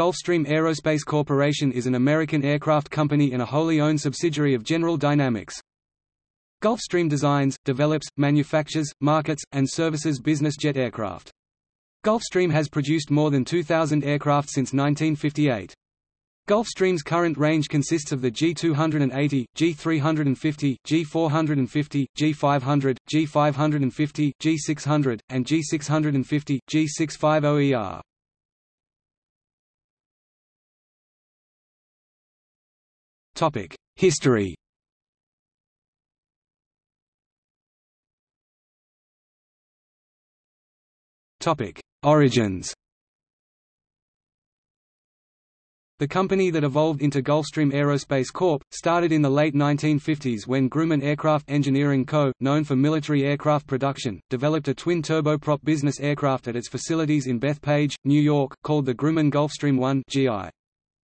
Gulfstream Aerospace Corporation is an American aircraft company and a wholly owned subsidiary of General Dynamics. Gulfstream designs, develops, manufactures, markets, and services business jet aircraft. Gulfstream has produced more than 2,000 aircraft since 1958. Gulfstream's current range consists of the G280, G350, G450, G500, G550, G600, and G650, G650ER. Topic: History. Topic: Origins. The company that evolved into Gulfstream Aerospace Corp. started in the late 1950s when Grumman Aircraft Engineering Co., known for military aircraft production, developed a twin turboprop business aircraft at its facilities in Bethpage, New York, called the Grumman Gulfstream 1 (GI).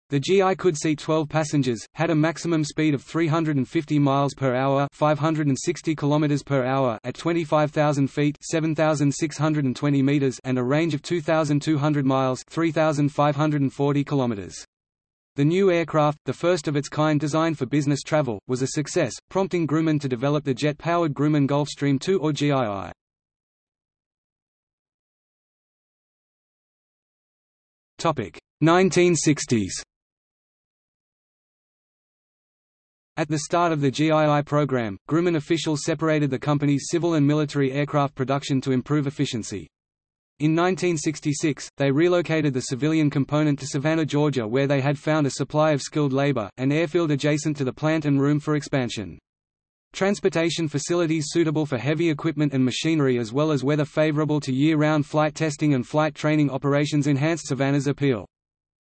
The GI could seat 12 passengers, had a maximum speed of 350 miles per hour (560 kilometers per hour) at 25,000 feet (7,620 meters) and a range of 2,200 miles (3,540 kilometers). The new aircraft, the first of its kind designed for business travel, was a success, prompting Grumman to develop the jet-powered Grumman Gulfstream II or GII. Topic: 1960s. At the start of the GII program, Grumman officials separated the company's civil and military aircraft production to improve efficiency. In 1966, they relocated the civilian component to Savannah, Georgia, where they had found a supply of skilled labor, an airfield adjacent to the plant and room for expansion. Transportation facilities suitable for heavy equipment and machinery as well as weather favorable to year-round flight testing and flight training operations enhanced Savannah's appeal.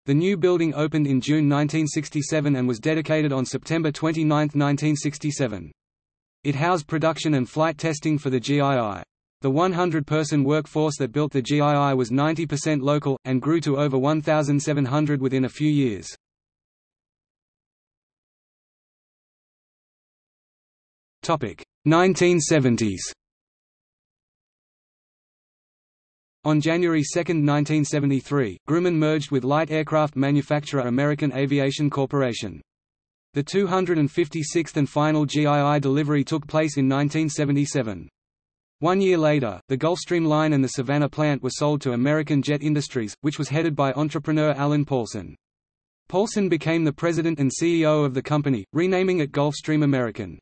The new building opened in June 1967 and was dedicated on September 29, 1967. It housed production and flight testing for the GII. The 100-person workforce that built the GII was 90% local, and grew to over 1,700 within a few years. Topic: 1970s. On January 2, 1973, Grumman merged with light aircraft manufacturer American Aviation Corporation. The 256th and final GII delivery took place in 1977. 1 year later, the Gulfstream line and the Savannah plant were sold to American Jet Industries, which was headed by entrepreneur Alan Paulson. Paulson became the president and CEO of the company, renaming it Gulfstream American.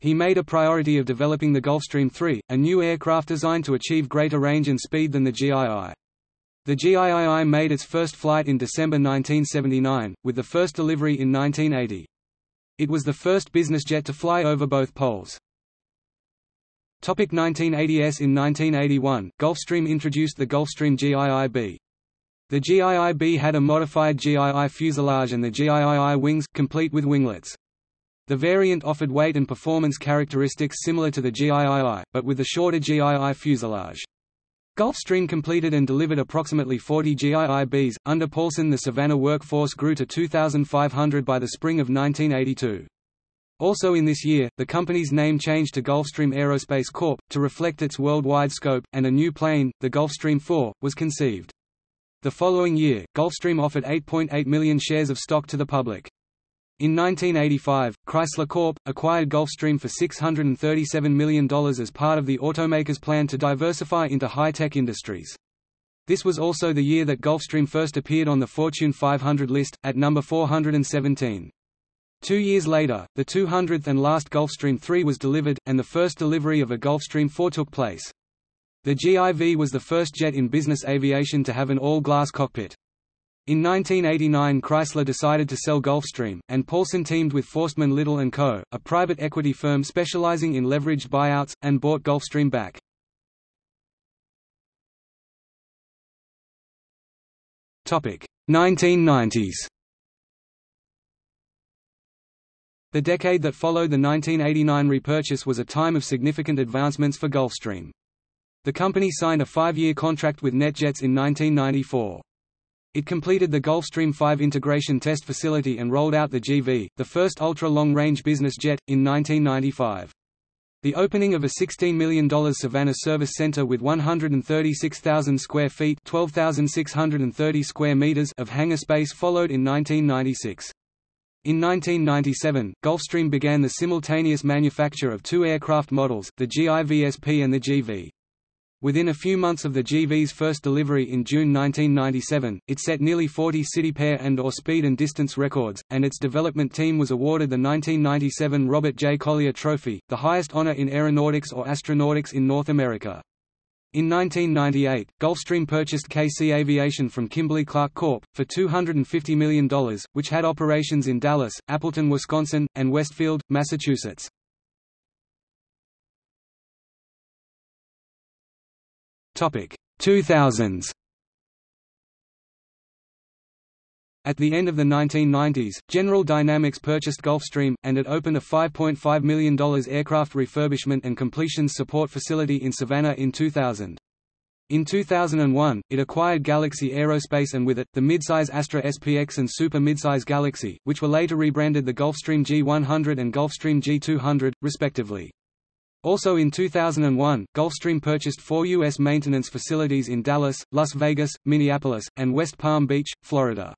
He made a priority of developing the Gulfstream III, a new aircraft designed to achieve greater range and speed than the GII. The GII made its first flight in December 1979, with the first delivery in 1980. It was the first business jet to fly over both poles. 1980s. In 1981, Gulfstream introduced the Gulfstream GII-B. The GII-B had a modified GII fuselage and the GII wings, complete with winglets. The variant offered weight and performance characteristics similar to the GII, but with the shorter GII fuselage. Gulfstream completed and delivered approximately 40 GII-Bs. Under Paulson, the Savannah workforce grew to 2,500 by the spring of 1982. Also in this year, the company's name changed to Gulfstream Aerospace Corp. to reflect its worldwide scope, and a new plane, the Gulfstream IV, was conceived. The following year, Gulfstream offered 8.8 million shares of stock to the public. In 1985, Chrysler Corp. acquired Gulfstream for $637 million as part of the automaker's plan to diversify into high-tech industries. This was also the year that Gulfstream first appeared on the Fortune 500 list, at number 417. 2 years later, the 200th and last Gulfstream III was delivered, and the first delivery of a Gulfstream IV took place. The GIV was the first jet in business aviation to have an all-glass cockpit. In 1989, Chrysler decided to sell Gulfstream, and Paulson teamed with Forstmann Little & Co., a private equity firm specializing in leveraged buyouts, and bought Gulfstream back. Topic: 1990s. The decade that followed the 1989 repurchase was a time of significant advancements for Gulfstream. The company signed a 5-year contract with NetJets in 1994. It completed the Gulfstream V integration test facility and rolled out the GV, the first ultra-long-range business jet, in 1995. The opening of a $16 million Savannah service center with 136,000 square feet (12,630 square meters) of hangar space followed in 1996. In 1997, Gulfstream began the simultaneous manufacture of two aircraft models, the GIVSP and the GV. Within a few months of the GV's first delivery in June 1997, it set nearly 40 city pair and/or speed and distance records, and its development team was awarded the 1997 Robert J. Collier Trophy, the highest honor in aeronautics or astronautics in North America. In 1998, Gulfstream purchased KC Aviation from Kimberly Clark Corp. for $250 million, which had operations in Dallas, Appleton, Wisconsin, and Westfield, Massachusetts. Topic 2000s. At the end of the 1990s, General Dynamics purchased Gulfstream, and it opened a $5.5 million aircraft refurbishment and completions support facility in Savannah in 2000. In 2001, it acquired Galaxy Aerospace and with it, the midsize Astra SPX and Super Midsize Galaxy, which were later rebranded the Gulfstream G100 and Gulfstream G200, respectively. Also in 2001, Gulfstream purchased four U.S. maintenance facilities in Dallas, Las Vegas, Minneapolis, and West Palm Beach, Florida.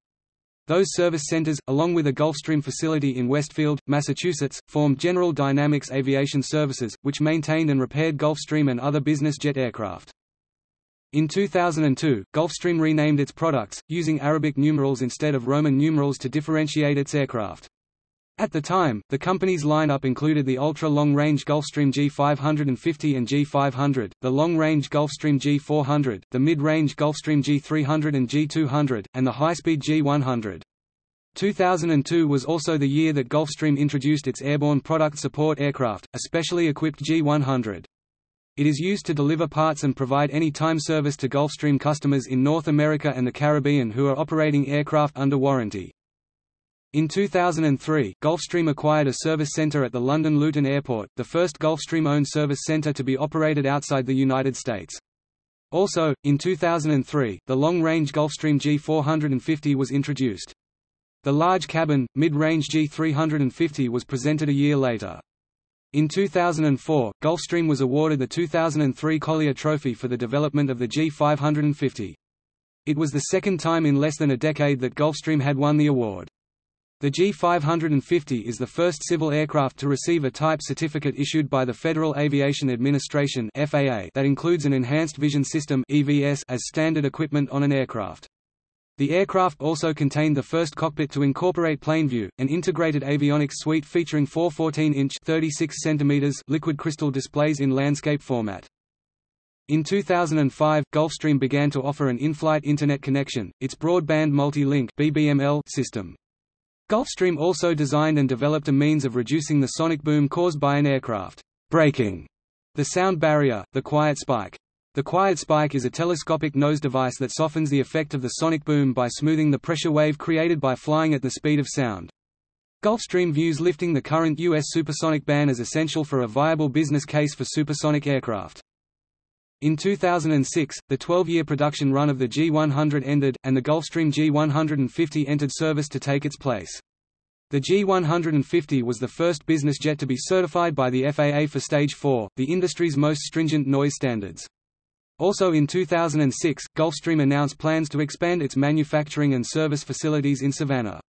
Those service centers, along with a Gulfstream facility in Westfield, Massachusetts, formed General Dynamics Aviation Services, which maintained and repaired Gulfstream and other business jet aircraft. In 2002, Gulfstream renamed its products, using Arabic numerals instead of Roman numerals to differentiate its aircraft. At the time, the company's lineup included the ultra-long-range Gulfstream G550 and G500, the long-range Gulfstream G400, the mid-range Gulfstream G300 and G200, and the high-speed G100. 2002 was also the year that Gulfstream introduced its airborne product support aircraft, a specially equipped G100. It is used to deliver parts and provide any-time service to Gulfstream customers in North America and the Caribbean who are operating aircraft under warranty. In 2003, Gulfstream acquired a service center at the London Luton Airport, the first Gulfstream-owned service center to be operated outside the United States. Also, in 2003, the long-range Gulfstream G450 was introduced. The large-cabin, mid-range G350 was presented a year later. In 2004, Gulfstream was awarded the 2003 Collier Trophy for the development of the G550. It was the second time in less than a decade that Gulfstream had won the award. The G550 is the first civil aircraft to receive a type certificate issued by the Federal Aviation Administration (FAA) that includes an Enhanced Vision System (EVS) as standard equipment on an aircraft. The aircraft also contained the first cockpit to incorporate PlaneView, an integrated avionics suite featuring four 14-inch (36 cm) liquid crystal displays in landscape format. In 2005, Gulfstream began to offer an in-flight internet connection, its Broadband Multi-Link (BBML) system. Gulfstream also designed and developed a means of reducing the sonic boom caused by an aircraft breaking the sound barrier, the quiet spike. The quiet spike is a telescopic nose device that softens the effect of the sonic boom by smoothing the pressure wave created by flying at the speed of sound. Gulfstream views lifting the current U.S. supersonic ban as essential for a viable business case for supersonic aircraft. In 2006, the 12-year production run of the G100 ended, and the Gulfstream G150 entered service to take its place. The G150 was the first business jet to be certified by the FAA for Stage 4, the industry's most stringent noise standards. Also in 2006, Gulfstream announced plans to expand its manufacturing and service facilities in Savannah.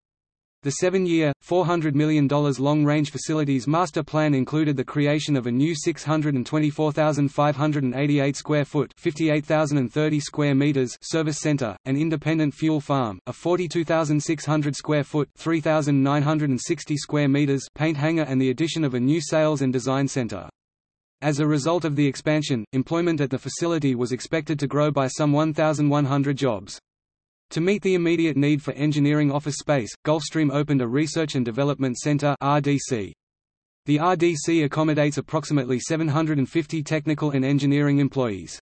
The seven-year, $400 million long-range facilities master plan included the creation of a new 624,588 square foot (58,030 square meters) service center, an independent fuel farm, a 42,600 square foot (3,960 square meters) paint hangar and the addition of a new sales and design center. As a result of the expansion, employment at the facility was expected to grow by some 1,100 jobs. To meet the immediate need for engineering office space, Gulfstream opened a Research and Development Center (RDC). The RDC accommodates approximately 750 technical and engineering employees.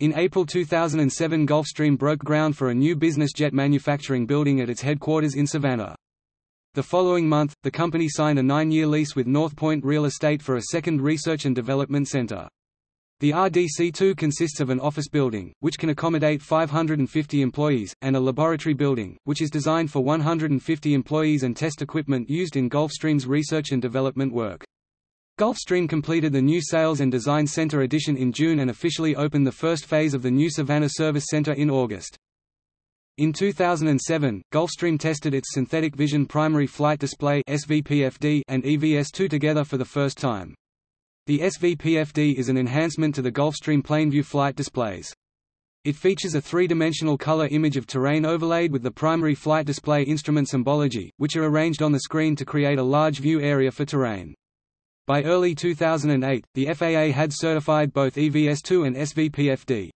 In April 2007, Gulfstream broke ground for a new business jet manufacturing building at its headquarters in Savannah. The following month, the company signed a 9-year lease with North Point Real Estate for a second Research and Development Center. The RDC-2 consists of an office building, which can accommodate 550 employees, and a laboratory building, which is designed for 150 employees and test equipment used in Gulfstream's research and development work. Gulfstream completed the new Sales and Design Center addition in June and officially opened the first phase of the new Savannah Service Center in August. In 2007, Gulfstream tested its Synthetic Vision Primary Flight Display (SVPFD) and EVS2 together for the first time. The SVPFD is an enhancement to the Gulfstream PlaneView flight displays. It features a three-dimensional color image of terrain overlaid with the primary flight display instrument symbology, which are arranged on the screen to create a large view area for terrain. By early 2008, the FAA had certified both EVS2 and SVPFD.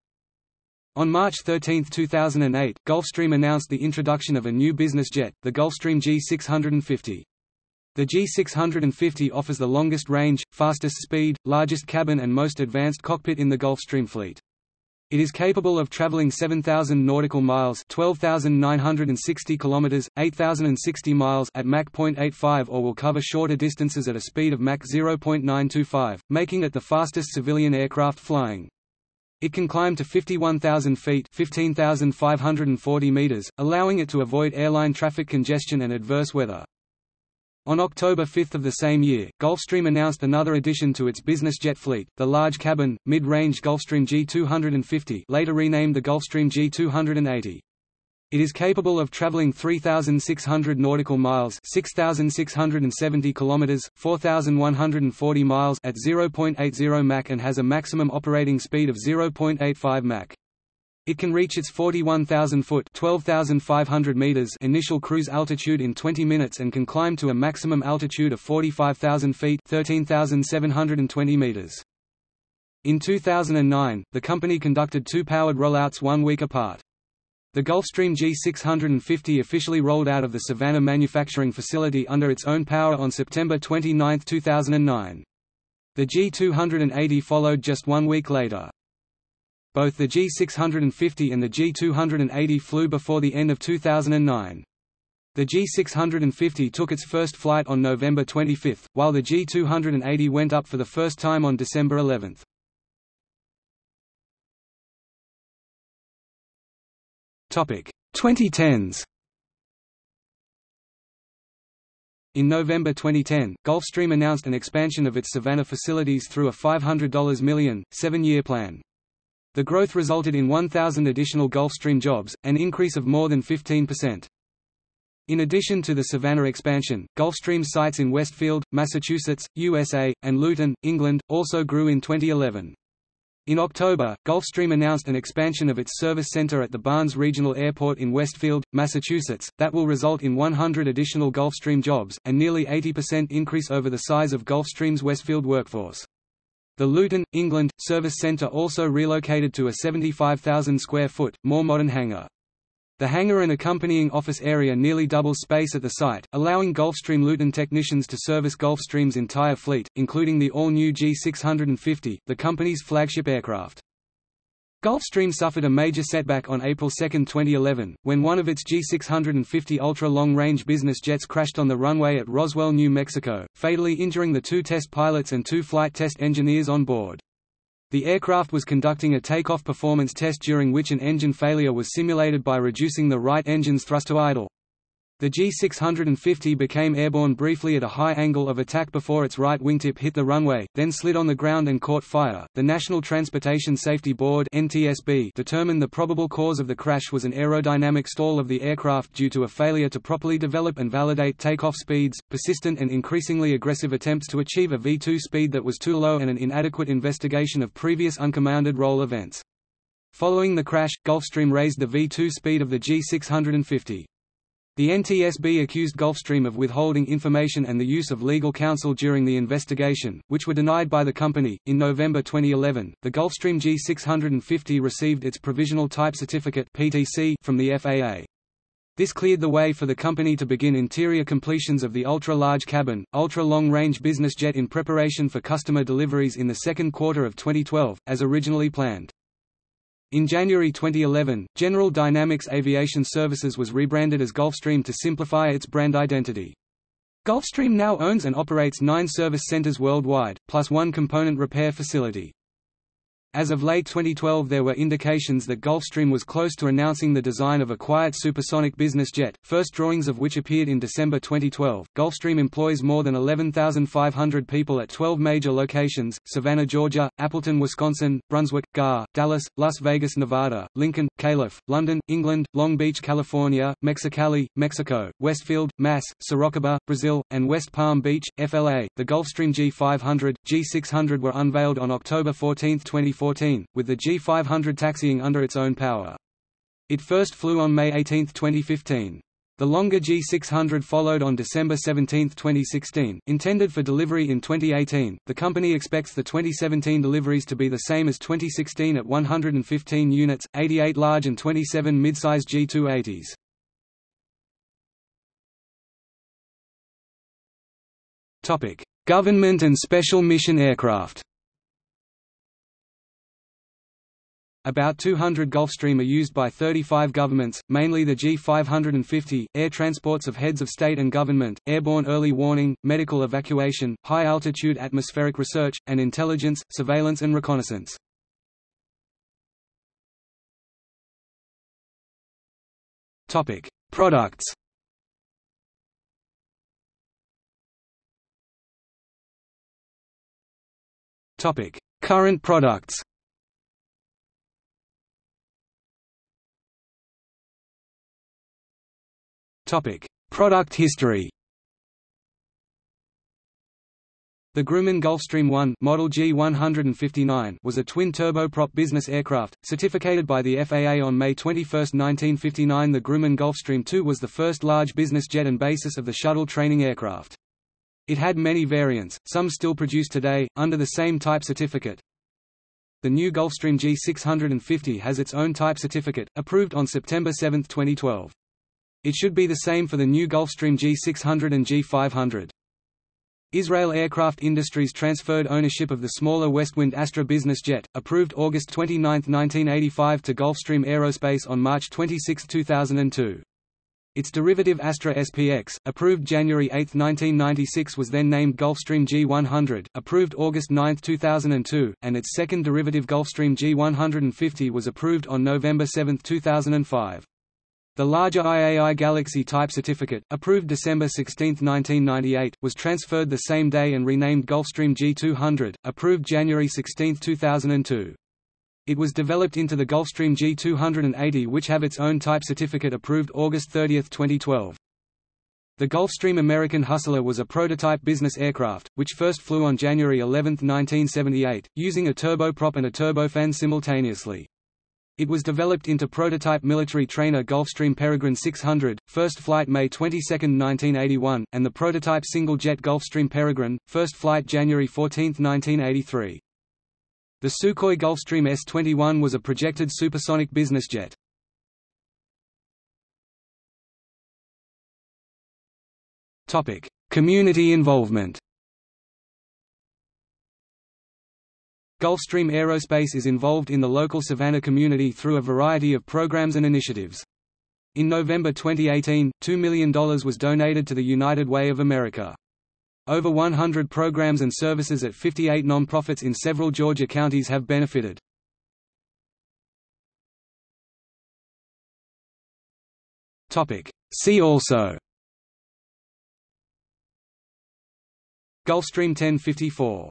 On March 13, 2008, Gulfstream announced the introduction of a new business jet, the Gulfstream G650. The G650 offers the longest range, fastest speed, largest cabin and most advanced cockpit in the Gulfstream fleet. It is capable of traveling 7,000 nautical miles (12,960 kilometers, 8,060 miles) at Mach 0.85, or will cover shorter distances at a speed of Mach 0.925, making it the fastest civilian aircraft flying. It can climb to 51,000 feet (15,540 meters), allowing it to avoid airline traffic congestion and adverse weather. On October 5 of the same year, Gulfstream announced another addition to its business jet fleet, the large-cabin, mid-range Gulfstream G250, later renamed the Gulfstream G280. It is capable of traveling 3,600 nautical miles, 6,670 kilometers, 4,140 miles at 0.80 Mach and has a maximum operating speed of 0.85 Mach. It can reach its 41,000-foot (12,500 meters) initial cruise altitude in 20 minutes and can climb to a maximum altitude of 45,000 feet (13,720 meters). In 2009, the company conducted two powered rollouts 1 week apart. The Gulfstream G650 officially rolled out of the Savannah manufacturing facility under its own power on September 29, 2009. The G280 followed just 1 week later. Both the G650 and the G280 flew before the end of 2009. The G650 took its first flight on November 25, while the G280 went up for the first time on December 11. Topic: 2010s. In November 2010, Gulfstream announced an expansion of its Savannah facilities through a $500 million, 7-year plan. The growth resulted in 1,000 additional Gulfstream jobs, an increase of more than 15%. In addition to the Savannah expansion, Gulfstream sites in Westfield, Massachusetts, USA, and Luton, England, also grew in 2011. In October, Gulfstream announced an expansion of its service center at the Barnes Regional Airport in Westfield, Massachusetts, that will result in 100 additional Gulfstream jobs, a nearly 80% increase over the size of Gulfstream's Westfield workforce. The Luton, England, service centre also relocated to a 75,000-square-foot, more modern hangar. The hangar and accompanying office area nearly doubles space at the site, allowing Gulfstream Luton technicians to service Gulfstream's entire fleet, including the all-new G650, the company's flagship aircraft. Gulfstream suffered a major setback on April 2, 2011, when one of its G650 ultra-long-range business jets crashed on the runway at Roswell, New Mexico, fatally injuring the two test pilots and two flight test engineers on board. The aircraft was conducting a takeoff performance test during which an engine failure was simulated by reducing the right engine's thrust to idle. The G650 became airborne briefly at a high angle of attack before its right wingtip hit the runway, then slid on the ground and caught fire. The National Transportation Safety Board (NTSB) determined the probable cause of the crash was an aerodynamic stall of the aircraft due to a failure to properly develop and validate takeoff speeds, persistent and increasingly aggressive attempts to achieve a V2 speed that was too low, and an inadequate investigation of previous uncommanded roll events. Following the crash, Gulfstream raised the V2 speed of the G650. The NTSB accused Gulfstream of withholding information and the use of legal counsel during the investigation, which were denied by the company. In November 2011, the Gulfstream G650 received its Provisional Type Certificate (PTC) from the FAA. This cleared the way for the company to begin interior completions of the ultra-large cabin, ultra-long-range business jet in preparation for customer deliveries in the second quarter of 2012, as originally planned. In January 2011, General Dynamics Aviation Services was rebranded as Gulfstream to simplify its brand identity. Gulfstream now owns and operates 9 service centers worldwide, plus one component repair facility. As of late 2012 there were indications that Gulfstream was close to announcing the design of a quiet supersonic business jet, first drawings of which appeared in December 2012. Gulfstream employs more than 11,500 people at 12 major locations: Savannah, Georgia; Appleton, Wisconsin; Brunswick, GAR; Dallas; Las Vegas, Nevada; Lincoln, Calif; London, England; Long Beach, California; Mexicali, Mexico; Westfield, Mass; Sorocaba, Brazil; and West Palm Beach, FLA. The Gulfstream G500, G600 were unveiled on October 14, 2014. With the G500 taxiing under its own power. It first flew on May 18, 2015. The longer G600 followed on December 17, 2016, intended for delivery in 2018. The company expects the 2017 deliveries to be the same as 2016 at 115 units, 88 large and 27 midsize G280s. Topic: Government and Special Mission Aircraft. About 200 Gulfstream are used by 35 governments, mainly the G550, air transports of heads of state and government, airborne early warning, medical evacuation, high-altitude atmospheric research, and intelligence, surveillance and reconnaissance. Products. Current products. Product history. The Grumman Gulfstream 1 model G159 was a twin-turboprop business aircraft, certificated by the FAA on May 21, 1959. The Grumman Gulfstream II was the first large business jet and basis of the shuttle training aircraft. It had many variants, some still produced today, under the same type certificate. The new Gulfstream G650 has its own type certificate, approved on September 7, 2012. It should be the same for the new Gulfstream G600 and G500. Israel Aircraft Industries transferred ownership of the smaller Westwind Astra business jet, approved August 29, 1985, to Gulfstream Aerospace on March 26, 2002. Its derivative Astra SPX, approved January 8, 1996, was then named Gulfstream G100, approved August 9, 2002, and its second derivative Gulfstream G150 was approved on November 7, 2005. The larger IAI Galaxy type certificate, approved December 16, 1998, was transferred the same day and renamed Gulfstream G200, approved January 16, 2002. It was developed into the Gulfstream G280, which have its own type certificate, approved August 30, 2012. The Gulfstream American Hustler was a prototype business aircraft, which first flew on January 11, 1978, using a turboprop and a turbofan simultaneously. It was developed into prototype military trainer Gulfstream Peregrine 600, first flight May 22, 1981, and the prototype single-jet Gulfstream Peregrine, first flight January 14, 1983. The Sukhoi Gulfstream S-21 was a projected supersonic business jet. Community involvement. Gulfstream Aerospace is involved in the local Savannah community through a variety of programs and initiatives. In November 2018, $2 million was donated to the United Way of America. Over 100 programs and services at 58 nonprofits in several Georgia counties have benefited. See also: Gulfstream 1054.